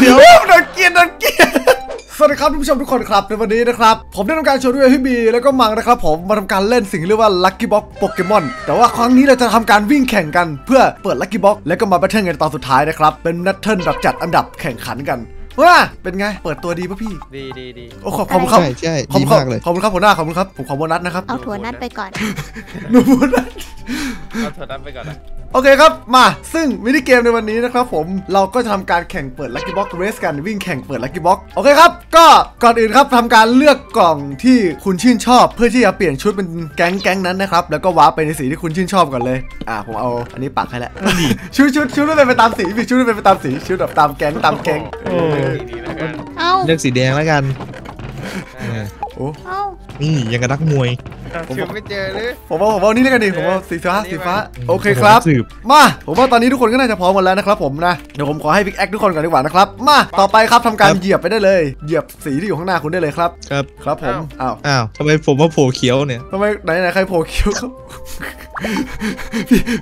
เดี๋ยวโดนเกียร์สวัสดีครับทุกผู้ชมทุกคนครับในวันนี้นะครับผมได้ทำการชวนด้วยพี่บีแล้วก็มังนะครับผมมาทำการเล่นสิ่งเรียกว่าลัคกี้บ็อกโปเกมอนแต่ว่าครั้งนี้เราจะทำการวิ่งแข่งกันเพื่อเปิดลัคกี้บ็อกแล้วก็มาแบทเทิลกันตอนสุดท้ายนะครับเป็นแบทเทิลแบบจัดอันดับแข่งขันกันว่าเป็นไงเปิดตัวดีป่ะพี่ดีโอ้ขอบคุณครับใช่ดีมากเลยขอบคุณครับหัวหน้าขอบคุณครับผมขอโบนัสนะครับเอาถั่วนัทไปก่อนหนูโบนัสเอาถั่วนัทไปก่อนนะโอเคครับมาซึ่งมินิเกมในวันนี้นะครับผมเราก็จะทำการแข่งเปิดลัคกี้บ็อกซ์เรสกันวิ่งแข่งเปิดลัคกี้บ็อกซ์โอเคครับก็ก่อนอื่นครับทำการเลือกกล่องที่คุณชื่นชอบเพื่อที่จะเปลี่ยนชุดเป็นแก๊งนั้นนะครับแล้วก็วาร์ปไปในสีที่คุณชื่นชอบก่อนเลยผมเอาอันนี้ปักให้แล้วชุดไม่เป็นไปตามสีพี่ชุดไม่เป็นไปตามสีชุดแบบตามแก๊งเลือกสีแดงแล้วกันโอ้นี่ยังกระดักมวยผมไม่เจอเลยผมว่านี่เลยกันดิผมว่าสีฟ้าโอเคครับมาผมว่าตอนนี้ทุกคนก็น่าจะพร้อมหมดแล้วนะครับผมนะเดี๋ยวผมขอให้พิกแอคทุกคนก่อนดีกว่านะครับมาต่อไปครับทำการเหยียบไปได้เลยเหยียบสีที่อยู่ข้างหน้าคุณได้เลยครับครับผมอ้าวทำไมผมว่าโผล่เขียวเนี่ยทำไมไหนใครโผล่เขียวครับ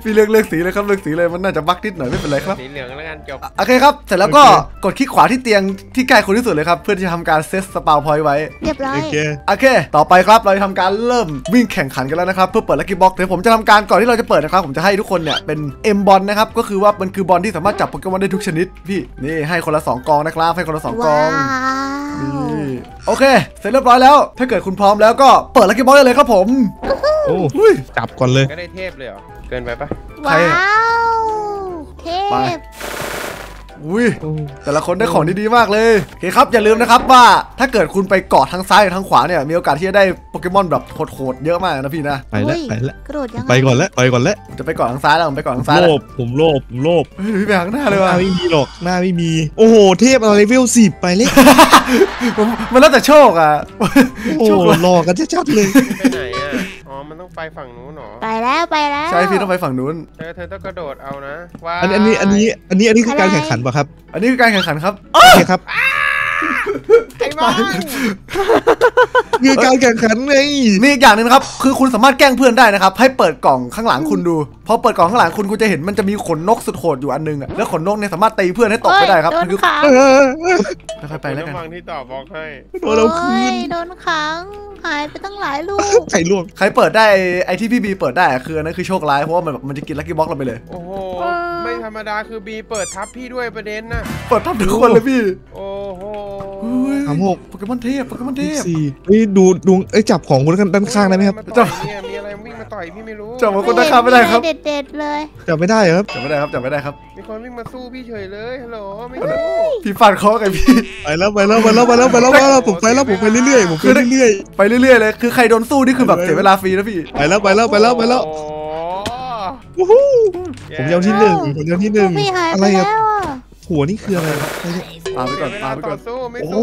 พี่เลือกสีเลยครับเลือกสีเลยมันน่าจะบั๊กนิดหน่อยไม่เป็นไรครับสีเหลืองแล้วกันจบโอเคครับเสร็จแล้วก็กดคลิกขวาที่เตียงที่ใกล้คุณที่สุดเลยครับเพื่อที่จะทำการเซตสปาวพอยต์ไว้เรียบร้อยโอเคต่อไปครับเราจะทำการเริ่มวิ่งแข่งขันกันแล้วนะครับเพื่อเปิดลัคกี้บ็อกซ์เดี๋ยวผมจะทำการก่อนที่เราจะเปิดนะครับผมจะให้ทุกคนเนี่ยเป็นเอ็มบอลนะครับก็คือว่ามันคือบอลที่สามารถจับโปเกมอนได้ทุกชนิดพี่นี่ให้คนละ2กองนะครับให้คนละ2กองนี่โอเคเสร็จเรียบร้อยแล้วถ้าเกิดคุณพร้อมแล้วก็เปิดลัคกี้บ็อกซ์ได้เลยครับผมโอ้ยจับก่อนเลยก็ได้เทพเลยเหรอเกินไปปะว้าวเทพอุ้ยแต่ละคนได้ของดีๆมากเลยโอเคครับอย่าลืมนะครับว่าถ้าเกิดคุณไปเกาะทั้งซ้ายทั้งขวาเนี่ยมีโอกาสที่จะได้โปเกมอนแบบโหดๆเยอะมากนะพี่นะไปแล้วกระโดดยังไงไปก่อนแล้วจะไปเกาะทั้งซ้ายแล้วผมไปเกาะทั้งซ้ายผมโลภพี่ไปข้างหน้าเลยว่ะไม่มีหรอกหน้าไม่มีโอ้โหเทพอะไรเลเวล10ไปเลยมันแล้วแต่โชคอ่ะโชคหลอกกันชัดๆเลยไปไหนอ่ะอ๋อมันต้องไปฝั่งนู้นหรอไปแล้วใช่พี่ต้องไปฝั่งนู้นเธอต้องกระโดดเอานะว่าอันนี้คือการแข่งขันครับอันนี้คือการแข่งขันครับโอเคครับไอ้บ้าคือการแข่งขันไงมีอีกอย่างนึงนะครับคือคุณสามารถแกล้งเพื่อนได้นะครับให้เปิดกล่องข้างหลังคุณดูพอเปิดกล่องข้างหลังคุณจะเห็นมันจะมีขนนกสุดโหดอยู่อันนึงอ่ะแล้วขนนกเนี่ยสามารถตีเพื่อนให้ตกไปได้ครับคือไม่ค่อยไปแล้วกันที่ต่อบอกให้โดนเราคืนโดนขังหายไปตั้งหลายลูกใครเปิดได้ไอที่พี่บีเปิดได้คือนั่นคือโชคร้ายเพราะว่ามันจะกินลัคกี้บ็อกซ์เราไปเลยโอ้โหไม่ธรรมดาคือบีเปิดทับพี่ด้วยประเด็นนะเปิดทับทุกคนเลยพี่โอ้โห36โปเกมอนเทพนี่ดูไอ้จับของคนด้านข้างได้ไหมครับจับเนี่ยมีอะไรวิ่งมาต่อยพี่ไม่รู้จับคนด้านข้างไม่ได้ครับเด็ดเลยจับไม่ได้ครับมีคนวิ่งมาสู้พี่เฉยเลยฮัลโหลไม่รู้พี่ฟาดคอไงพี่ไปแล้วผมไปเรื่อยๆไปเรื่อยๆเลยคือใครโดนสู้นี่คือแบบเสียเวลาฟรีนะพี่ไปแล้วผมยาวที่ 1อะไรครับหัวนี่คืออะไรปาไปก่อน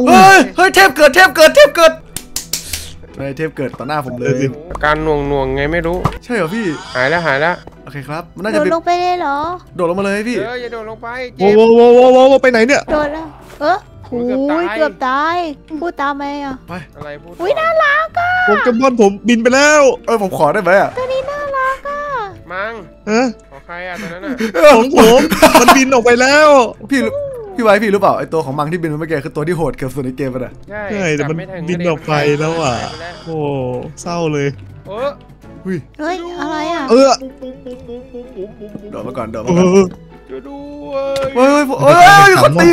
เฮ้ยเทพเกิดไม่เทพเกิดต่อหน้าผมเลยการหน่วงไงไม่รู้ใช่เหรอพี่หายแล้วโอเคครับมันน่าจะโดดลงไปเลยเหรอโดดลงมาเลยพี่อย่าโดดลงไปโว้ไปไหนเนี่ยโดดแล้วเกือบตายพูดตามไหมอ่ะไปอะไรพูดอุ้ยน่ารักอ่ะโปเกมอนผมบินไปแล้วผมขอได้ไหมอ่ะตัวนี้น่ารักอ่ะมังของใครอ่ะตัวนั้นอ่ะของผมมันบินออกไปแล้วพี่รู้เปล่าไอตัวของมังที่บินมาเมื่อกี้คือตัวที่โหดเกือบสุดในเกมเลยใช่แต่มันบินออกไปแล้วอ่ะโอ้เศร้าเลยเฮ้ยอะไรอ่ะโดดมาก่อนเฮ้ยคนตี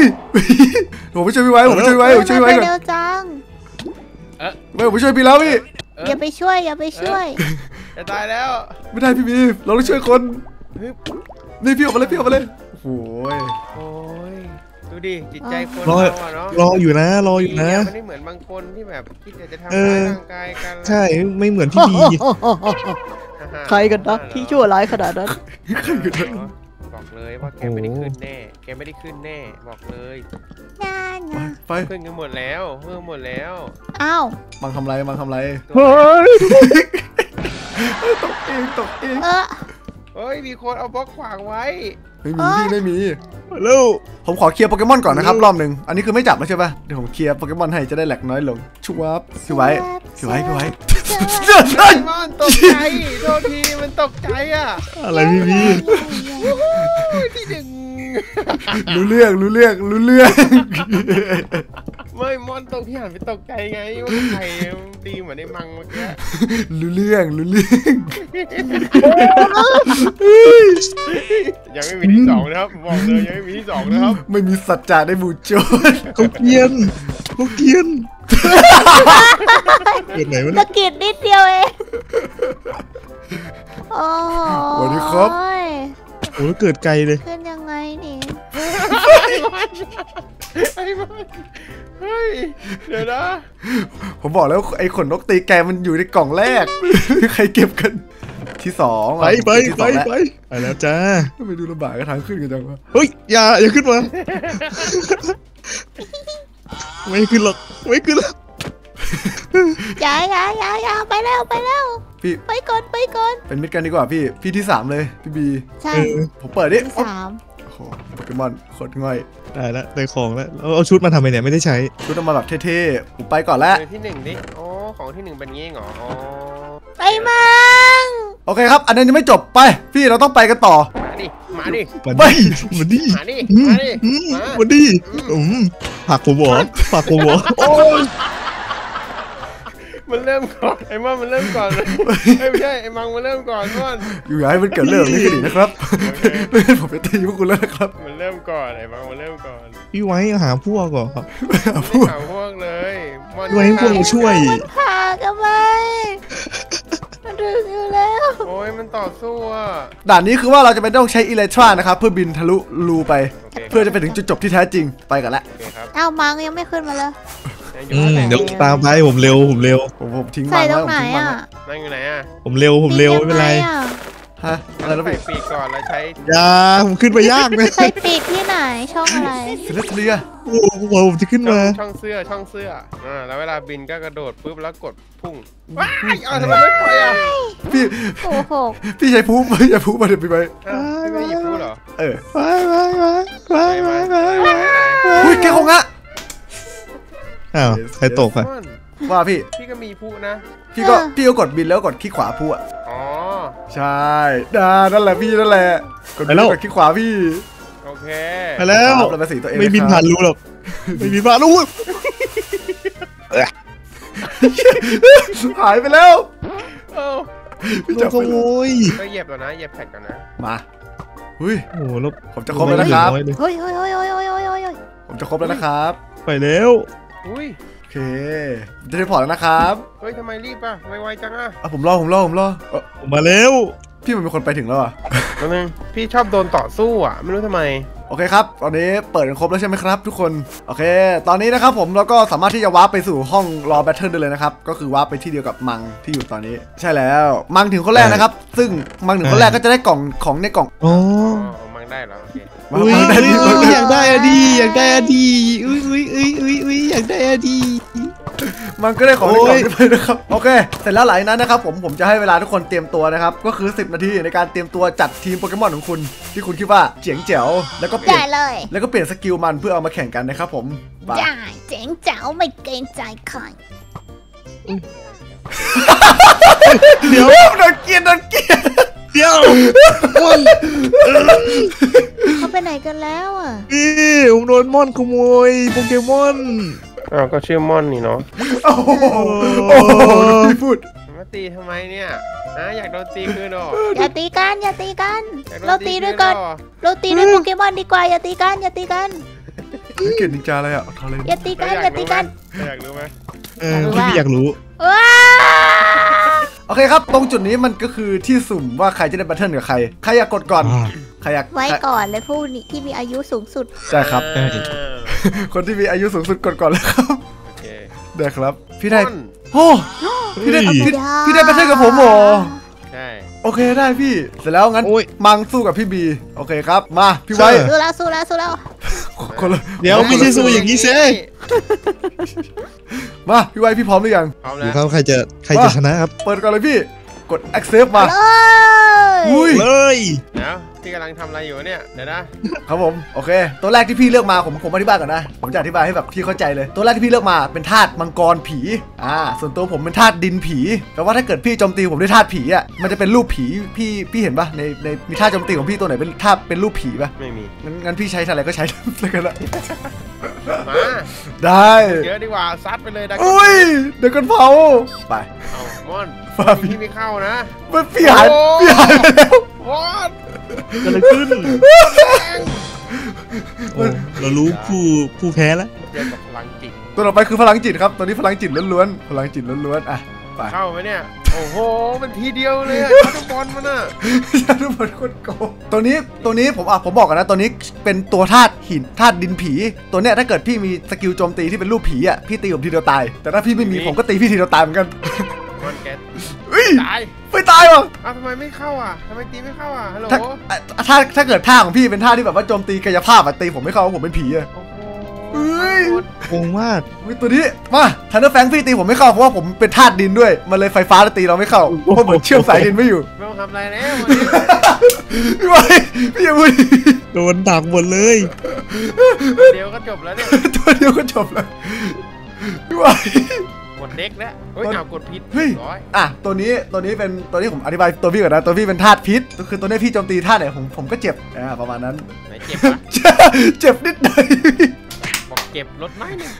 ผมไม่ช่วยพี่ไว้ก่อนผมช่วยพี่แล้วพี่อย่าไปช่วยจะตายแล้วไม่ได้พี่บีเราต้องช่วยคนนี่พี่ออกมาเลยโอ้ยดูดิจิตใจคนรออยู่นะมันไม่เหมือนบางคนที่แบบคิดอยากจะทำร้ายร่างกายกันใช่ไม่เหมือนพี่บีใครกันนะที่ชั่วร้ายขนาดนั้นบอกเลยว่าแกไม่ได้ขึ้นแน่บอกเลยไปขึ้นกันหมดแล้วอ้าวบางทำไรเฮ้ยตกเองเฮ้ยมีคนเอาบล็อกขวางไว้ไม่มีแล้วผมขอเคลียร์โปเกมอนก่อนนะครับรอบหนึ่งอันนี้คือไม่จับแล้วใช่ป่ะเดี๋ยวผมเคลียร์โปเกมอนให้จะได้แหลกน้อยลงชูวับพี่ไว้ตกใจโทษทีมันตกใจอ่ะอะไรพี่บีที่หนึ่ง รู้เรื่องไม่มอนตกพี่หันไปตกใจไงว่าใครตีเหมือนในมังเมื่อกี้รู้เรื่องยังไม่มีที่สองนะครับบอกเลยยังไม่มีที่สองนะครับไม่มีสัจจะได้บูโจนเขาเกียนเกิดไหนวะเนี่ยเกิดนิดเดียวเองโอ้สวัสดีครับโอ้ยเกิดไกลเลยเกิดยังไงนี่เฮ้ยเดี๋ยวนะผมบอกแล้วไอ้ขนนกตีแกมันอยู่ในกล่องแรกใครเก็บกันที่สองไปแล้วจ้าไปดูลำบากกระถางขึ้นกันจังวะเฮ้ยอย่าขึ้นมาไม่ขึ้นหรอกอย่าไปแล้วพี่ไปก่อนเป็นมิตรกันดีกว่าพี่ที่3เลยพี่บีใช่ผมเปิดดิ3โอ้โหโปเกมอนโคตรง่อยได้แล้วได้ของแล้วเอาชุดมาทำอะไรเนี่ยไม่ได้ใช้ชุดต้องมาแบบเท่ๆผมไปก่อนแล้วที่หนึ่งดิโอ้ของที่หนึ่งเป็นงี้เหรอไปมังโอเคครับอันนั้นยังไม่จบไปพี่เราต้องไปกันต่อมาดิผักผมหรอโอ้ยมันเริ่มก่อนไอ้ม่อนมันเริ่มก่อนเลยไม่ใช่ไอ้มังมันเริ่มก่อนม่อนอยู่อย่าให้มันเกิดเรื่องนี้กันอีกนะครับผมจะตีพวกคุณแล้วนะครับมันเริ่มก่อนไอ้มังมันเริ่มก่อนพี่ไว้หาพวกก่อนครับหาพวกเลยไว้พวกช่วยพากันไปมันถึงอยู่แล้วโอ้ยมันต่อสู้อ่ะด่านนี้คือว่าเราจะไปต้องใช้อิเล็กทรานะครับเพื่อบินทะลุรูไปเพื่อจะไปถึงจุดจบที่แท้จริงไปกันละเอ้ามังยังไม่ขึ้นมาเลยเดี๋ยวตามไปผมเร็วผมทิ้งมันแล้วนั่งอยู่ไหนอ่ะผมเร็วไม่เป็นไรฮะอะไรแล้วไปปีกก่อนแล้วใช้ยาผมขึ้นไปยากเลยใช้ปีกที่ไหนช่องอะไรเรือโอ้โหผมจะขึ้นมาช่องเสื้อแล้วเวลาบินก็กระโดดปุ๊บแล้วกดพุ่งว้ายทำไมไม่ปล่อยอ่ะพี่โอ้โหพี่ใช้พุ่งอย่าพุ่งมาเดี๋ยวไปไม่หยิบพุ่งเหรอไปอุ้ยแกคงอ่ะใครตกอะว่าพี่ก็มีผู้นะพี่ก็กดบินแล้วกดขี้ขวาผู้อะอ๋อใช่นั่นแหละกดบินกดขี้ขวาพี่โอเคไปแล้วไม่บินผ่านรู้หรอกไม่บินผ่านรู้หายไปแล้วพี่จับไปเลยไปเหยียบก่อนนะเหยียบแผ่นก่อนนะมาเฮ้ยโอ้โหลบผมจะครบแล้วนะครับไปแล้วโอเคจะได้พอแล้วนะครับเฮ้ยทำไมรีบอ่ะไวๆจังอ่ะผมรอผมมาเร็วพี่มันเป็นคนไปถึงแล้วอ่ะนั่นเองพี่ชอบโดนต่อสู้อ่ะไม่รู้ทำไมโอเคครับตอนนี้เปิดกันครบแล้วใช่ไหมครับทุกคนโอเคตอนนี้นะครับผมเราก็สามารถที่จะวาร์ปไปสู่ห้องรอแบทเทิลได้เลยนะครับก็คือวาร์ปไปที่เดียวกับมังที่อยู่ตอนนี้ใช่แล้วมังถึงคนแรกนะครับซึ่งมังถึงคนแรกก็จะได้กล่องของในกล่องอ๋อมังได้แล้วอยากได้อะดีอุ้ยอยากได้อะดีมันก็ได้ของในกล่องไปนะครับโอเคเสร็จแล้วหลังนั้นนะครับผมจะให้เวลาทุกคนเตรียมตัวนะครับก็คือ10นาทีในการเตรียมตัวจัดทีมโปเกมอนของคุณที่คุณคิดว่าเจ๋งแจ๋วแล้วก็เปลี่ยนสกิลมันเพื่อเอามาแข่งกันนะครับผมได้เจ๋งแจ๋วไม่เกรงใจใครเดี๋ยวโดนเกลียดเดี๋ยวเขาไปไหนกันแล้วอ่ะพี่ผมโดนม่อนขโมยโปเกมอนก็ชื่อม่อนนี่เนาะโอ้โหพูดมาตีทำไมเนี่ยอยากโดนตีคือหรออย่าตีกันเราตีด้วยโปเกมอนดีกว่าอย่าตีกันเกลียดนินจาอะไรอ่ะอย่าตีกันอยากรู้โอเคครับตรงจุดนี้มันก็คือที่สุ่มว่าใครจะได้แบทเทิลกับใครอยากกดก่อนใครอยากไว้ก่อนเลยผู้ที่มีอายุสูงสุดใช่ครับคนที่มีอายุสูงสุดกดก่อนแล้วครับโอเคได้ครับพี่ได้โอ้พี่ได้แบทเทิลกับผมหรอใช่โอเคได้พี่เสร็จแล้วงั้นมังสู้กับพี่บีโอเคครับมาพี่ไว้สู้แล้วเดี๋ยวไม่ใช่สู้อย่างนี้สิมาพี่ไว้พี่พร้อมหรือยังพร้อมแล้วใครจะชนะครับเปิดก่อนเลยพี่กด accept มาเลย พี่กำลังทำอะไรอยู่เนี่ยเดี๋ยวนะครับผมโอเคตัวแรกที่พี่เลือกมาผมอธิบายก่อนนะผมจะอธิบายให้แบบพี่เข้าใจเลยตัวแรกที่พี่เลือกมาเป็นธาตุมังกรผีส่วนตัวผมเป็นธาตุดินผีแต่ว่าถ้าเกิดพี่โจมตีผมด้วยธาตุผีอ่ะมันจะเป็นรูปผีพี่เห็นปะในมีธาตุโจมตีของพี่ตัวไหนเป็นธาตุเป็นรูปผีปะไม่มีงั้นพี่ใช้อะไรก็ใช้แล้วกันละได้เยอะดีกว่าซัดไปเลยนะอุ้ยเดี๋ยวกันเผาไปเอามอนพี่ไม่เข้านะพี่หายไปแล้วมอนจะเลยขึ้นเรารู้ผู้แพ้แล้วพลังจิตตัวต่อไปคือพลังจิตครับตอนนี้พลังจิตล้วนๆอ่ะเข้าไหมเนี่ยโอ้โหมันทีเดียวเลยชาร์บอลมันอะชาร์บอลคนโกงตัวนี้ผมบอกกันนะตัวนี้เป็นตัวธาตุหินธาตุดินผีตัวเนี้ยถ้าเกิดพี่มีสกิลโจมตีที่เป็นรูปผีอ่ะพี่ตีผมทีเดียวตายแต่ถ้าพี่ไม่มีผมก็ตีพี่ทีเดียวตายเหมือนกันไม่ตายหรอทำไมไม่เข้าอ่ะทำไมตีไม่เข้าอ่ะฮัลโหลถ้าเกิดท่าของพี่เป็นท่าที่แบบว่าโจมตีกายภาพอ่ะตีผมไม่เข้าผมเป็นผีอ่ะโกงมากตัวนี้มาทันเดอร์แฟงพี่ตีผมไม่เข้าเพราะว่าผมเป็นธาตุดินด้วยมันเลยไฟฟ้าตีเราไม่เข้าเพราะเหมือนเชื่อมสายดินไม่อยู่ไม่ต้องทำอะไรแล้วพี่อย่าพูดโดนดักหมดเลยเดี๋ยวก็จบแล้วเนี่ยตัวเดียวก็จบแล้วพี่ว่าหมดเด็กแล้วเฮ้ยหนาวกดพิษร้อยตัวนี้เป็นตัวนี้ผมอธิบายตัวพี่ก่อนนะตัวพี่เป็นธาตุพิษคือตัวนี้พี่โจมตีธาตุไหนผมก็เจ็บประมาณนั้นเจ็บนิดหน่อยเก็บรถไม้เนี่ย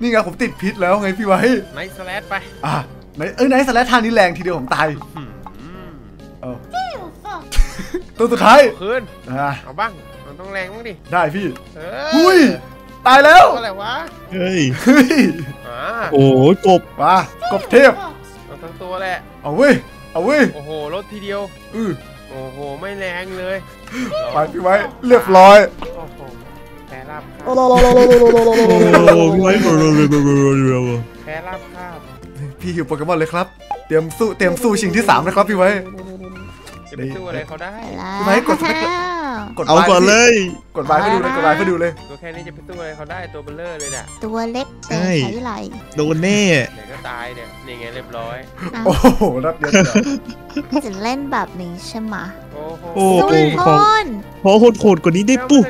นี่ไงผมติดพิษแล้วไงพี่ไว้ไนท์สแลชไปไนท์สแลชทางนี้แรงทีเดียวผมตายตัวสุดท้ายคืนเอาบ้างมันต้องแรงบ้างดิได้พี่อุ้ยตายแล้วอะไรวะเฮ้ยโอ้ยกบมากบเทพทั้งตัวแหละเอาเว้ยโอ้โหรถทีเดียวโอ้โหไม่แรงเลยไปพี่ไว้เรียบร้อยโอ้โหแพ้ราบคาบพี่หิวโปเกมอนเลยครับเตรียมสู้ชิงที่3นะครับพี่ไว้จะไปสู้อะไรเขาได้พี่ไว้กดเอาก่อนเลยกดไว้ไปดูเลยตัวแค่นี้จะไปสู้อะไรเขาได้ตัวเบลเลอร์เลยเนี่ยตัวเล็กใช่ไหลโดนแน่เดี๋ยวก็ตายเนี่ยนี่ไงเรียบร้อยโอ้โหรับเยอะจะเล่นแบบนี้ใช่ไหมโอ้โหพอโหดกว่านี้ได้ปุ๊บ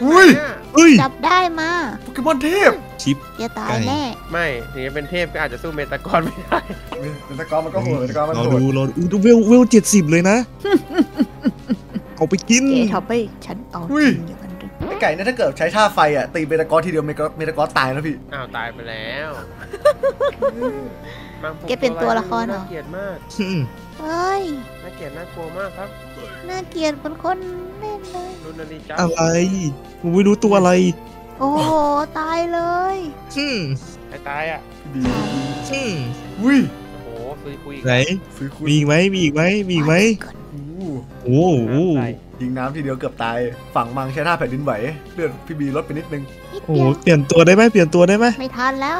จับได้มาโปเกมอนเทพชิปจะตายแน่ไม่ถึงจะเป็นเทพก็อาจจะสู้เมตากรไม่ได้เมตากรมันก็โหดเราดูเวล70เลยนะเอาไปกินเอาไปฉันเอาจริงอยู่กันด้วยไอ้ไก่เนี่ยถ้าเกิดใช้ท่าไฟอ่ะตีเมตากรทีเดียวเมตากรตายแล้วพี่อ้าวตายไปแล้วแกเป็นตัวละครเหรอน่าเกลียดมากเฮ้ยน่าเกลียดน่ากลัวมากครับน่าเกลียดคนเล่นเลยอะไรผมไม่รู้ตัวอะไรโอ้โหตายเลยตายอ่ะอุ้ยโอ้โหคุยมีอีกไหมโอ้โหยิงน้ำทีเดียวเกือบตายฝั่งมังใช้ท่าแผ่นดินไหวเลือดพี่บีลดไปนิดนึงโอ้โหเปลี่ยนตัวได้ไหมไม่ทันแล้ว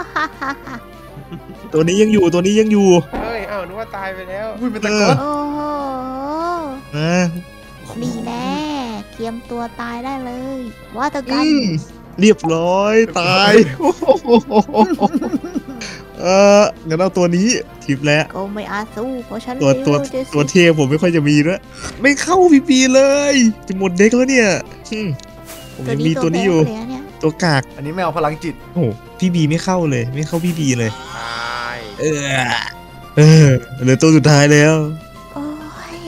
ตัวนี้ยังอยู่เฮ้ยอ้าวนึกว่าตายไปแล้วอุ้ยเป็นตะกอนโอ้โหมีแน่เตรียมตัวตายได้เลยว่าตะกันเรียบร้อยตายงั้นเอาตัวนี้ทิปแล้วก็ไม่อาสู้เพราะฉันตัวเทพผมไม่ค่อยจะมีด้วยไม่เข้าปีเลยจะหมดเด็กแล้วเนี่ยผมยังมีตัวนี้อยู่ตัวกากอันนี้ไม่เอาพลังจิตโอ้พี่บีไม่เข้าเลยตายเหลือตัวสุดท้ายแล้วโอ้ย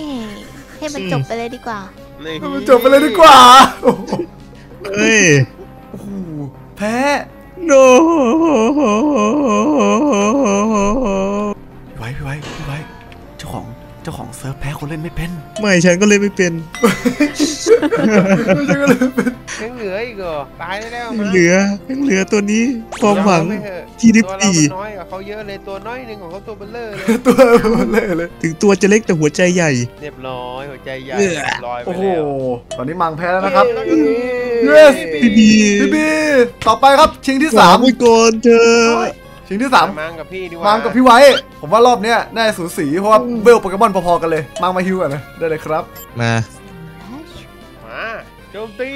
ให้มันจบไปเลยดีกว่าเฮ้ยแพ้โน้พี่ไว้เจ้าของเซิร์ฟแพ้คนเล่นไม่เป็นไม่ฉันก็เล่นไม่เป็นยังเหลืออีกเหรอตายแล้วยังเหลือตัวนี้ความหวังที่ดิบตีน้อยกว่าเขาเยอะเลยตัวน้อยหนึ่งของเขาตัวเบลเลอร์เลยถึงตัวจะเล็กแต่หัวใจใหญ่เรียบร้อยหัวใจใหญ่ลอยไปแล้วตอนนี้มังแพ้แล้วนะครับพี่บีต่อไปครับชิงที่3ไม่โกนเธอชิงที่3มังกับพี่ไว้ผมว่ารอบเนี้ยน่าสูสีเพราะว่าเวลโปเกมอนพอๆกันเลยมังมาฮิวกันนะได้เลยครับมาโจมตี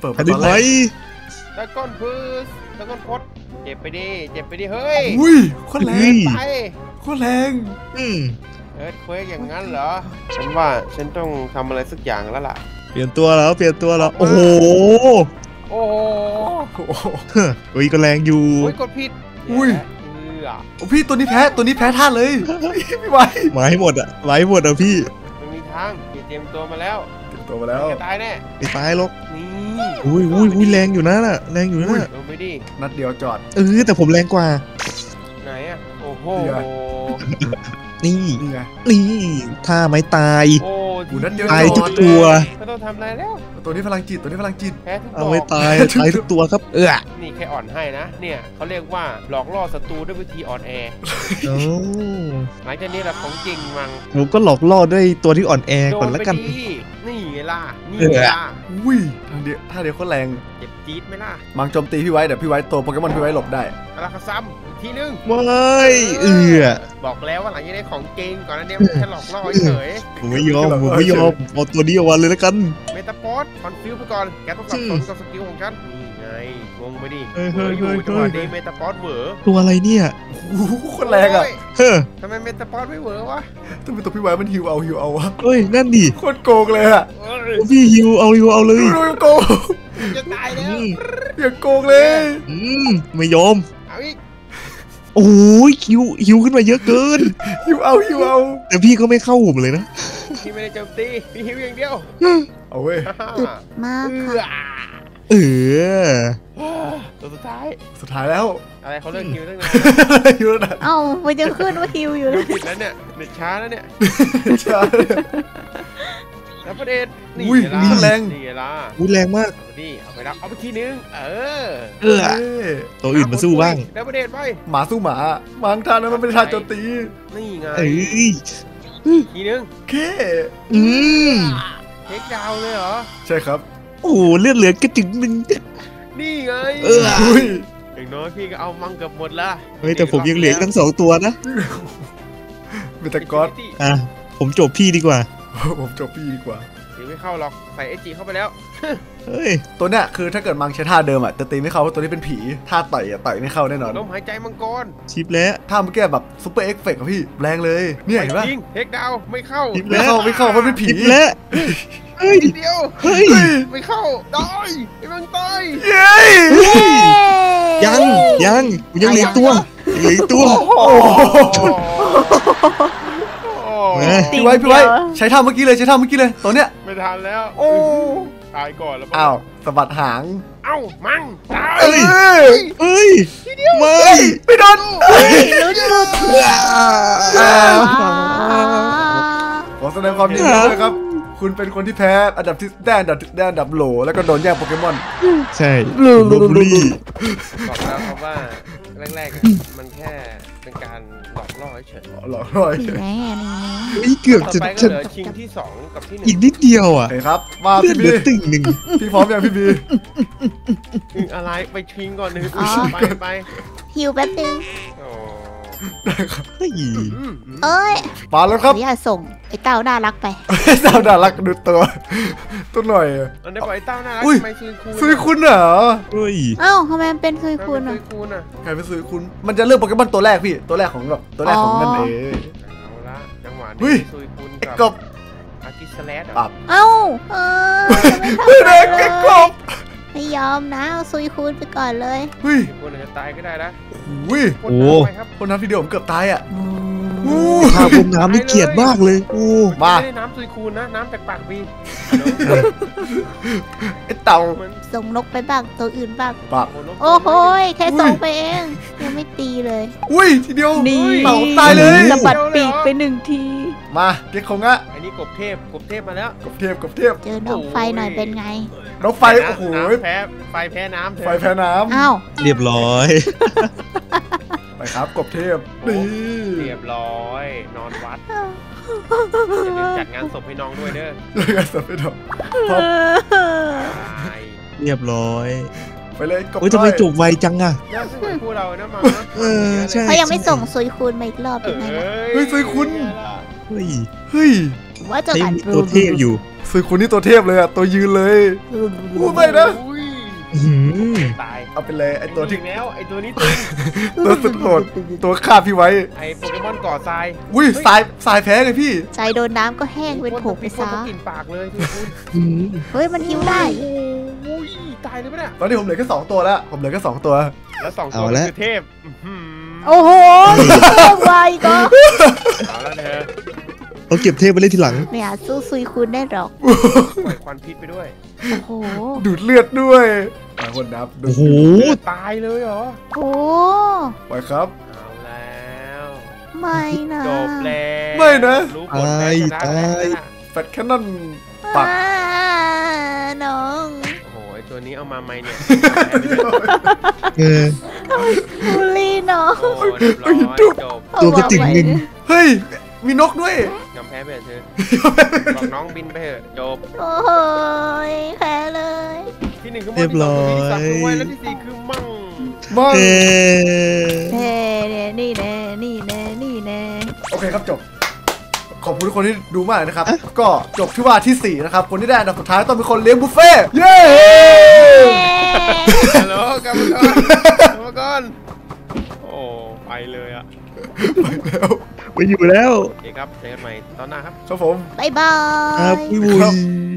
เปิดประตูไว้ตะก้อนพื้นตะก้อนพดเจ็บไปดิเฮ้ยอุ้ยโคตรแรง เอิร์ธเควสอย่างงั้นเหรอฉันว่าฉันต้องทำอะไรสักอย่างแล้วล่ะเปลี่ยนตัวแล้วเปลี่ยนตัวแล้วโอ้โหโอ้โหอุ้ยก็แรงอยู่อุ้ยกดผิดอุ้ยโอ้พี่ตัวนี้แพ้ท่าเลยพี่ไว้ไว้หมดอ่ะไว้หมดอ่ะพี่มันมีทางเตรียมตัวมาแล้วตายแน่ตายหรอกนี่อุ้ยแรงอยู่นะล่ะแรงอยู่นะลงไปดินัดเดียวจอดแต่ผมแรงกว่าไหนอ่ะโอ้โหนี่นี่ท่าไม่ตายตายทุกตัวไม่ต้องทำอะไรแล้วตัวนี้พลังจิตเอาไม่ตายตายทุกตัวครับนี่แค่อ่อนให้นะเนี่ยเขาเรียกว่าหลอกล่อศัตรูด้วยวิธีอ่อนแอหลังจากนี้เราของจริงมังหนูก็หลอกล่อด้วยตัวที่อ่อนแอก่อนแล้วกันนี่ล่ะอุ้ยท่าเดียวโคตรแรงเจ็บจี๊ดไหมล่ะมังโจมตีพี่ไว้เดี๋ยวพี่ไว้ตัวโปเกมอนพี่ไว้หลบได้แล้วก็ซ้ำอีกทีนึงไม่บอกแล้วว่าหลังจากนี้ของจริงก่อนนั้นเนี่ยมันแค่หลอกล่อเฉยผมไม่ยอมเอาตัวนี้เอาวันเลยแล้วกันเมตาโพสคอนฟิวไปก่อนแกต้องสับสนกับสกิลของฉันนี่ไงงงไปดิอยู่จังหวะนี้เมตาโพสเวอร์ตัวอะไรเนี่ยโอ้โหคนแรงอ่ะทำไมเมตาโพสไม่เวอร์วะทำไมตัวพี่ไว้มันฮิวเอาวะเฮ้ยนั่นดิโคตรโกงเลยอ่ะพี่ฮิวเอาเลยโกงจะตายแล้วอย่าโกงเลยไม่ยอมเอาอีกโอ้ยฮิวขึ้นมาเยอะเกินฮิวเอาแต่พี่ก็ไม่เข้าผมเลยนะพี่ไม่ได้โจมตีพี่ฮิวอย่างเดียวเอาเว้ยมากตัวสุดท้ายแล้วอะไรเขาเลิกฮิวตั้งนานฮิวแล้วนะเอ้ามันจะขึ้นว่าฮิวอยู่แล้วผิดแล้วเนี่ยเด็ดช้าแล้วเนี่ยแล้วประเด็นนี่แรงมากนี่เอาไปรับเอาไปทีนึงตัวอื่นมาสู้บ้างแล้วประเด็นไปหมาสู้หมาบางท่านมันเป็นท่าโจมตีนี่ไงทีนึงแค่เช็คดาวเลยเหรอใช่ครับโอ้เลือดเหลือกระจึงนึงนี่ไงอย่างน้อยพี่ก็เอามังเกือบหมดละเฮ้ยแต่ผมยังเหลือทั้งสองตัวนะเมตาก๊อตผมจบพี่ดีกว่าเดี๋ยวไม่เข้าหรอกใส่ไอจีเข้าไปแล้วเฮ้ยตัวเนี้ยคือถ้าเกิดมังใช้ท่าเดิมอ่ะจะตีไม่เข้าเพราะตัวนี้เป็นผีท่าต่อยไม่เข้าแน่นอนลมหายใจมังกรชิปแล้วท่ามันแก้แบบซุปเปอร์เอฟเฟกต์พี่แรงเลยเนี่ยเห็นปะเทคดาวไม่เข้าไม่เข้าเพราะเป็นผีแล้วเฮ้ยเดียวเฮ้ยไม่เข้าตายไอ้มังตายเย้ยังเหลือตัวพี่ไว้ใช้ท่าเมื่อกี้เลยตัวเนี้ยไม่ทันแล้วโอ้ตายก่อนแล้วอ้าวสะบัดหางเอ้ามังตายเอ้ยไม่โดนขอแสดงความยินดีด้วยครับคุณเป็นคนที่แพ้อันดับที่อันดับโหลแล้วก็โดนแย่งโปเกมอนใช่ลูบี้บอกแล้วครับว่าแรกๆมันแค่เป็นการหลอกล่อเฉยอีกเกือบจะชิงที่2กับที่1อีกนิดเดียวอ่ะครับมาพี่บีติ่งหนึ่งพี่พร้อมยังพี่บีอะไรไปชิงก่อนหนึ่งไปหิวแป๊บนึงเอ้ยมาแล้วครับอย่าส่งไอ้เต้าน่ารักไปเต้าน่ารักดูตัวหน่อยอันนี้บอกไอ้เต้าน่ารักทำไมซุยคุณเหรอเอ้าทำไมมันเป็นซุยคุณอ่ะใครเป็นซุยคุณมันจะเลือกโปเกมอนตัวแรกพี่ตัวแรกของนั่นเองเอาละจังหวะนี้ซุยคุณกับอากิสแลดเอ้าไม่ได้กบไม่ยอมนะเอาซุยคุณไปก่อนเลยคนอาจจะตายก็ได้นะโอ้คนน้ำที่เดียวผมเกือบตายอ่ะข้าวน้ำนี่เกลียดมากเลยโอ้มาไม่ได้น้ำซุยคูนนะน้ำจากปากบีไอเต่าส่งนกไปบ้างตัวอื่นบ้างโอ้โหแค่ส่งไปเองยังไม่ตีเลยอุ้ยทีเดียวเต่าตายเลยสะบัดปีกไปหนึ่งทีมาเก็บของอ่ะอันนี้กบเทพมาแล้วกบเทพเจอน้องไฟหน่อยเป็นไงน้องไฟโอ้โหไฟแพ้น้ำอ้าวเรียบร้อยไปครับกบเทพนี่เรียบร้อยนอนวัดจัดงานศพให้น้องด้วยเด้อจัดงานศพให้น้องเรียบร้อยไปเลยกบทำไมจูบไวจังอ่ะน่าจะเหมือนคู่เรานะมาใช่เขายังไม่ส่งซุยคุณมาอีกรอบอีกไหมเฮ้ยซุยคุณเฮ้ยว่าจะอ่านตัวเทพอยู่ซุยคุณนี่ตัวเทพเลยอ่ะตัวยืนเลยพูดไปนะ ตายเอาไปเลยไอตัวที่แล้วไอตัวนี้ตัวสุดโหดตัวฆ่าพี่ไว้ไอโปเกมอนก่อทรายอุ้ยทรายแพ้เลยพี่ทรายโดนน้ำก็แห้งเป็นผงไปซะกินปากเลยเฮ้ยมันคิ้วได้ตายเลยปะเนี่ยตอนนี้ผมเหลือแค่2ตัวแล้วผมเหลือแค่2ตัวแล้ว2ตัวคือเทพโอ้โหเทพไวก็เอาแล้วเนี่ยเราเก็บเทพไปเล่นทีหลังเนี่ยสู้ซุยคุณได้หรอกปล่อยควันพิษไปด้วยโอ้โหดูดเลือดด้วยปล่อยคนดับโอ้โหตายเลยเหรอโอ้ปล่อยครับเอาแล้วไม่นะจบแล้วไม่นะตายแฟตแค่นั้นปักน้องโอ้ยตัวนี้เอามาไหมเนี่ยทำไมบูลลี่น้องตัวก็ติ่งนึงเฮ้ยมีนกด้วยยอมแพ้ไปเถอะบอกน้องบินไปเถอะจบโอ้ยแพ้เลยที่หนึ่งคือมั่งที่สองคือสั่งคือไว้แล้วที่สี่คือมั่งนี่แน่โอเคครับจบขอบคุณทุกคนที่ดูมากนะครับก็จบที่ว่าที่ 4นะครับคนที่ได้อันดับสุดท้ายต้องเป็นคนเลี้ยงบุฟเฟ่เย้ฮัลโหลกรรมการกรรมการโอ้ไปเลยอะไปแล้วไปอยู่แล้วโอเคครับเจอกันใหม่ตอนหน้าครับผมบ๊ายบาย